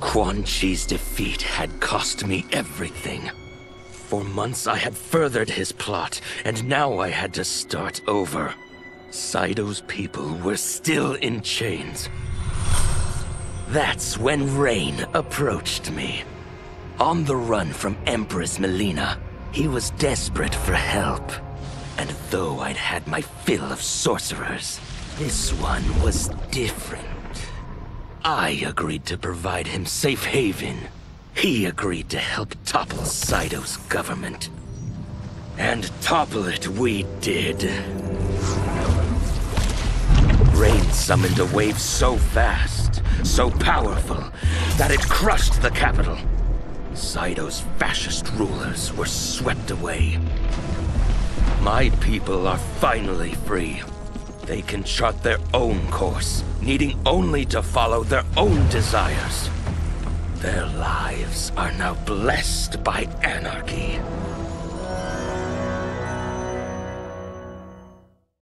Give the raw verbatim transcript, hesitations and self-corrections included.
Quan Chi's defeat had cost me everything. For months I had furthered his plot, and now I had to start over. Seido's people were still in chains. That's when Rain approached me. On the run from Empress Melina, he was desperate for help. And though I'd had my fill of sorcerers, this one was different. I agreed to provide him safe haven. He agreed to help topple Seido's government. And topple it we did. Rain summoned a wave so fast, so powerful, that it crushed the capital. Seido's fascist rulers were swept away. My people are finally free. They can chart their own course, needing only to follow their own desires. Their lives are now blessed by anarchy.